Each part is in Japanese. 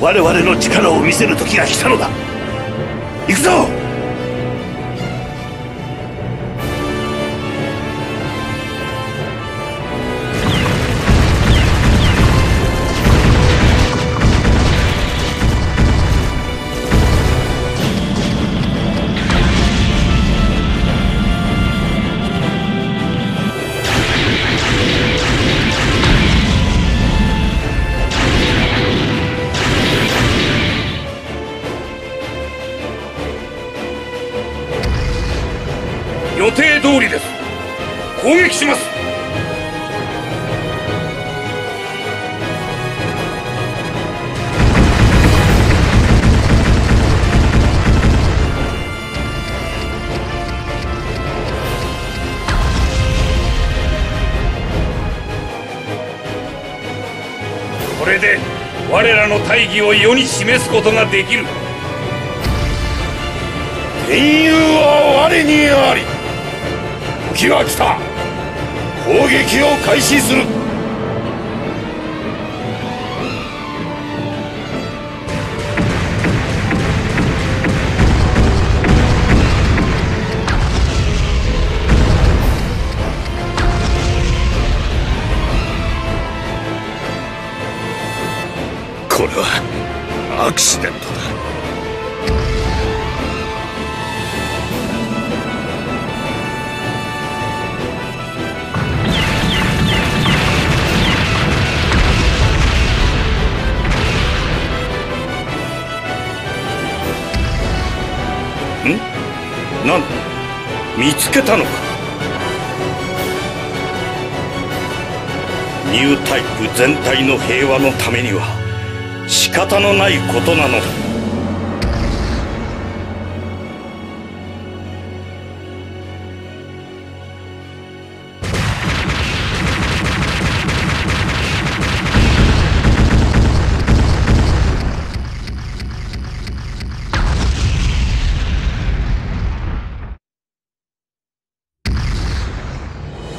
我々の力を見せる時が来たのだ。行くぞ。予定通りです。攻撃します。これで我らの大義を世に示すことができる。天佑は我にあり。時は来た。攻撃を開始する。これはアクシデントだ。なんだ、見つけたのか。ニュータイプ全体の平和のためには仕方のないことなのだ。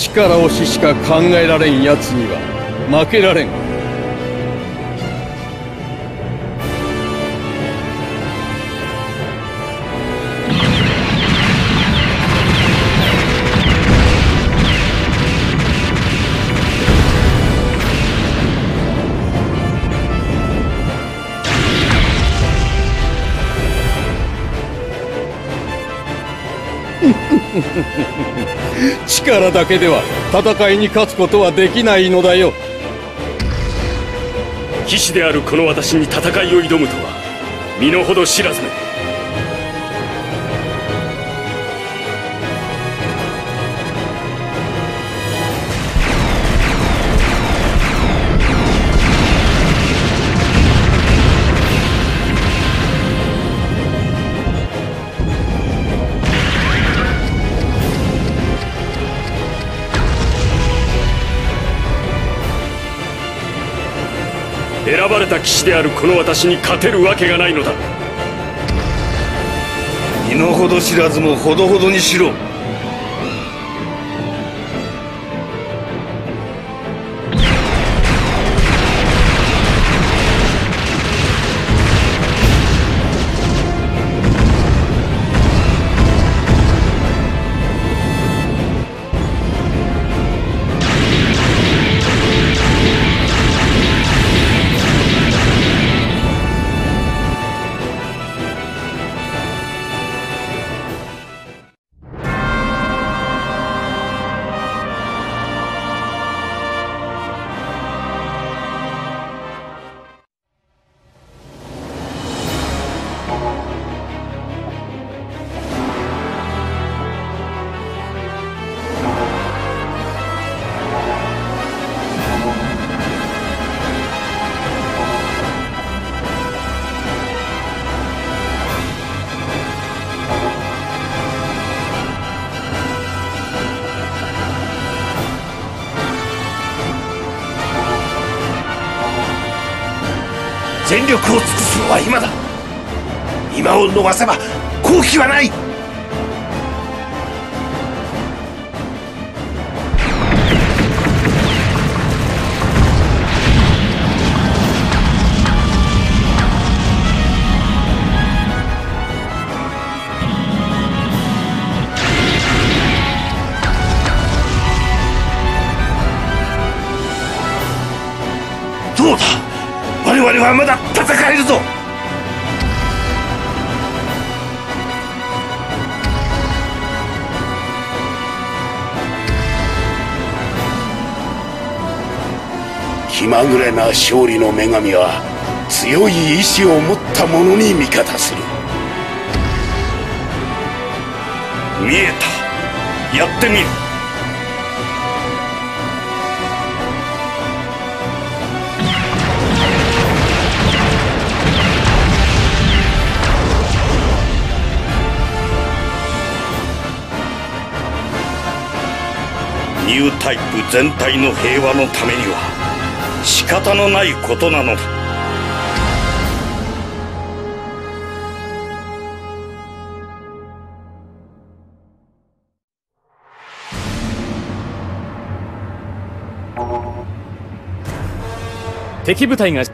力押ししか考えられんやつには負けられん。力だけでは戦いに勝つことはできないのだよ。騎士であるこの私に戦いを挑むとは身の程知らずめ。選ばれた騎士であるこの私に勝てるわけがないのだ。身の程知らずもほどほどにしろ。全力を尽くすのは今だ。今を逃せば好機はない。そうだ、我々はまだ戦えるぞ。気まぐれな勝利の女神は強い意志を持った者に味方する。見えた、やってみる。ニュータイプ全体の平和のためには仕方のないことなのだ。敵部隊が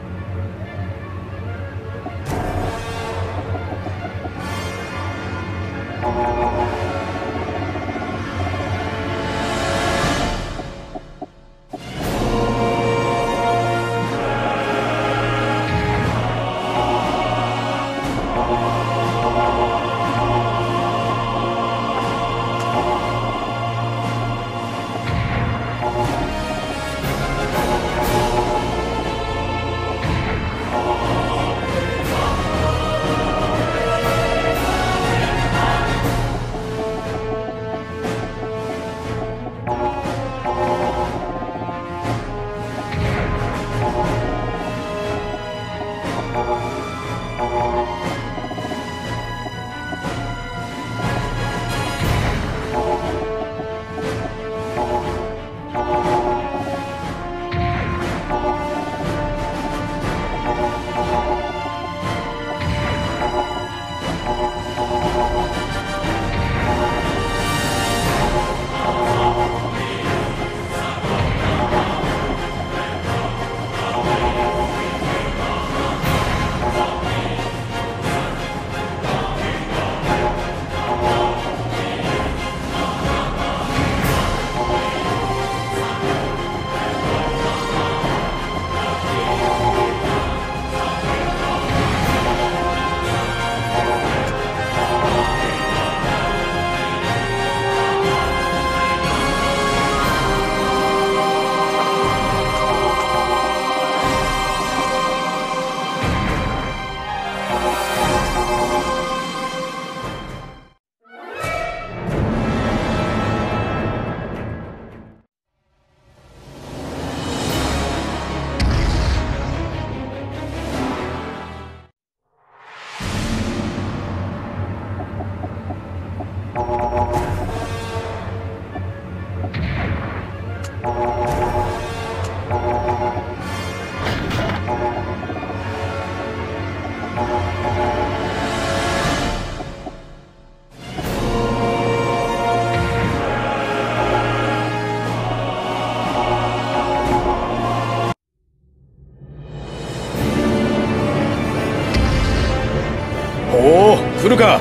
来るか、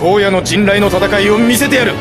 荒野の陣雷の戦いを見せてやる。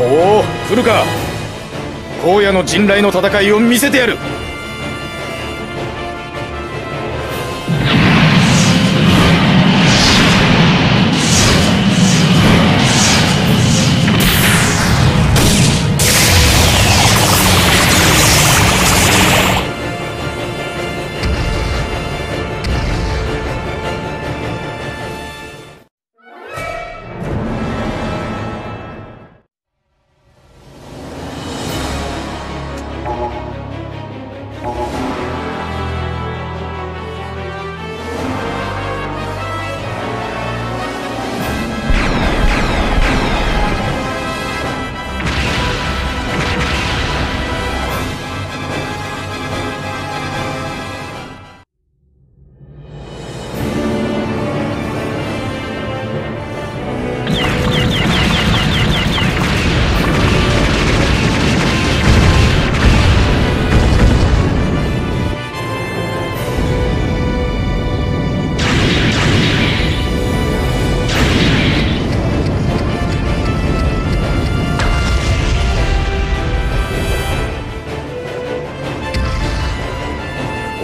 おお来るか。荒野の陣雷の戦いを見せてやる。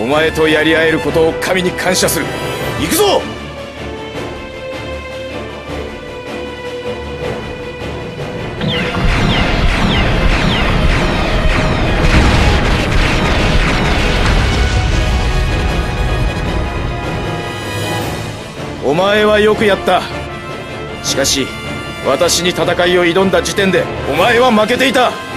お前とやり合えることを神に感謝する。行くぞ。お前はよくやった。しかし私に戦いを挑んだ時点でお前は負けていた。